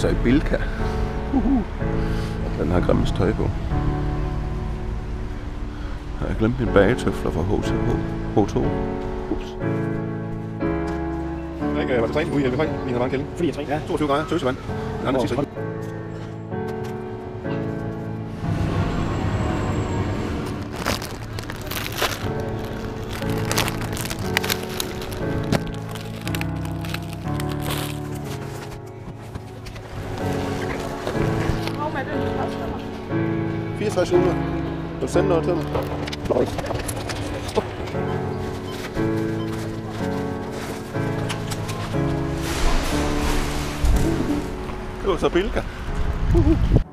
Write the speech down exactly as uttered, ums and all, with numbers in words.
sig i Bilka. Uhuh. Den har grimmest tøj på. Jeg har glemt mine bagetøfler fra H to. Ups. Jeg var til træning ude i Elvefag, vi havde mange kælling. Fordi jeg træner. toogtyve grader, tøsevand. Den anden tidsrig. fireogtres uger. Vil du sende noget til mig? Nej. Det var så Bilka.